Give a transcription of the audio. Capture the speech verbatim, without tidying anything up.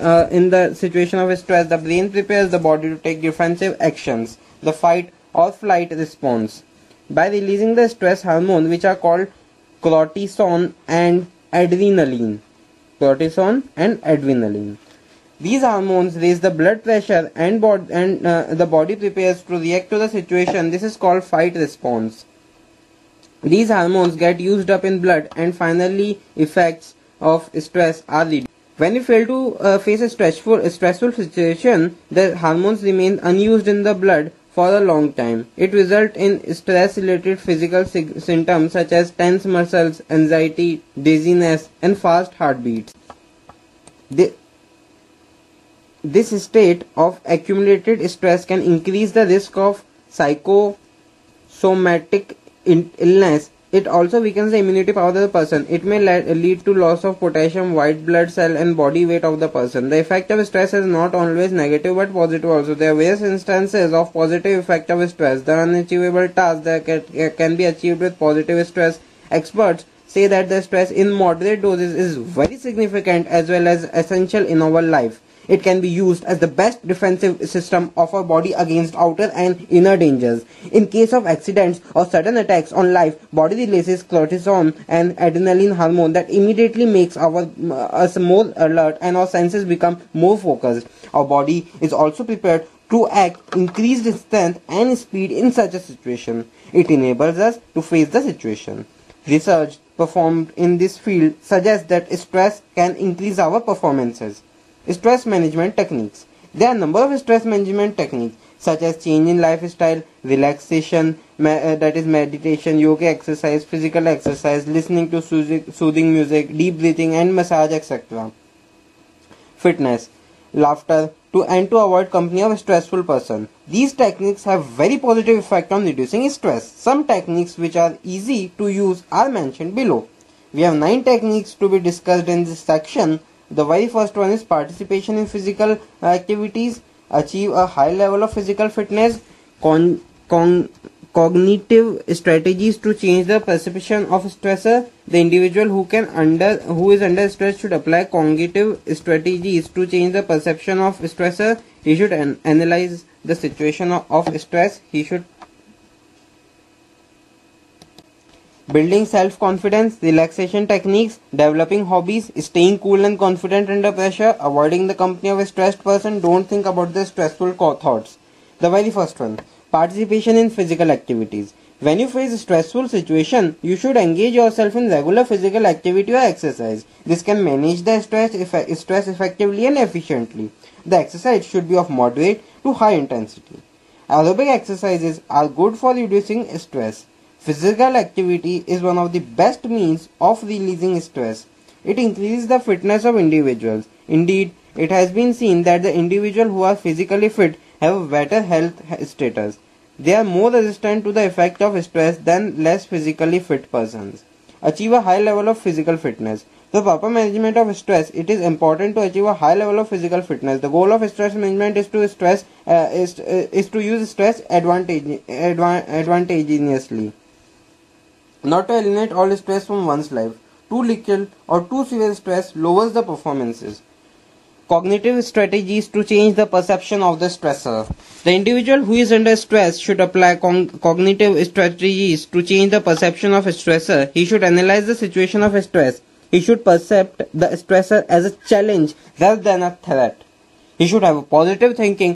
Uh, in the situation of stress, the brain prepares the body to take defensive actions, the fight or flight response, by releasing the stress hormone, which are called cortisol and adrenaline. Cortisol and adrenaline. These hormones raise the blood pressure, and, bod and uh, the body prepares to react to the situation. This is called fight response. These hormones get used up in blood, and finally effects of stress are reduced. When you fail to uh, face a stressful, a stressful situation, the hormones remain unused in the blood for a long time. It results in stress-related physical symptoms such as tense muscles, anxiety, dizziness, and fast heartbeats. The, this state of accumulated stress can increase the risk of psychosomatic illness. It also weakens the immunity power of the person. It may lead to loss of potassium, white blood cell, and body weight of the person. The effect of stress is not always negative but positive also. There are various instances of positive effect of stress. The unachievable tasks that can be achieved with positive stress. Experts say that the stress in moderate doses is very significant as well as essential in our life. It can be used as the best defensive system of our body against outer and inner dangers. In case of accidents or sudden attacks on life, body releases cortisol and adrenaline hormone that immediately makes our uh, us more alert, and our senses become more focused. Our body is also prepared to act increased strength and speed in such a situation. It enables us to face the situation. Research performed in this field suggests that stress can increase our performances. Stress management techniques. There are a number of stress management techniques such as change in lifestyle, relaxation, uh, that is meditation, yoga exercise, physical exercise, listening to soothing music, deep breathing and massage, et cetera. Fitness, laughter, to and to avoid company of a stressful person. These techniques have very positive effect on reducing stress. Some techniques which are easy to use are mentioned below. We have nine techniques to be discussed in this section. The very first one is participation in physical activities, achieve a high level of physical fitness, con con cognitive strategies to change the perception of stressor. The individual who can under who is under stress should apply cognitive strategies to change the perception of stressor. He should an analyze the situation of, of stress. He should building self-confidence, relaxation techniques, developing hobbies, staying cool and confident under pressure, avoiding the company of a stressed person. Don't think about the stressful thoughts. The very first one, participation in physical activities. When you face a stressful situation, you should engage yourself in regular physical activity or exercise. This can manage the stress, eff- stress effectively and efficiently. The exercise should be of moderate to high intensity. Aerobic exercises are good for reducing stress. Physical activity is one of the best means of releasing stress. It increases the fitness of individuals. Indeed, it has been seen that the individuals who are physically fit have a better health status. They are more resistant to the effect of stress than less physically fit persons. Achieve a high level of physical fitness. The proper management of stress. It is important to achieve a high level of physical fitness. The goal of stress management is to stress uh, is, uh, is to use stress advantage, adva advantageously. Not to eliminate all stress from one's life. Too little or too severe stress lowers the performances. Cognitive strategies to change the perception of the stressor. The individual who is under stress should apply cognitive strategies to change the perception of a stressor. He should analyze the situation of stress. He should perceive the stressor as a challenge rather than a threat. He should have a positive thinking.